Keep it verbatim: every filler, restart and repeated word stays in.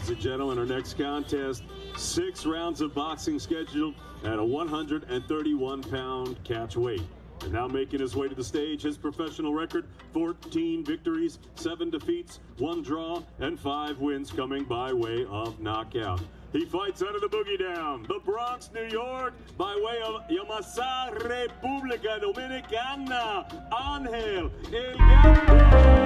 ladies and gentlemen, our next contest, six rounds of boxing scheduled at a one hundred thirty-one pound catch weight. And now making his way to the stage, his professional record, fourteen victories, seven defeats, one draw, and five wins coming by way of knockout. He fights out of the Boogie Down, the Bronx, New York, by way of Yamasa, República Dominicana, Angel El Castro.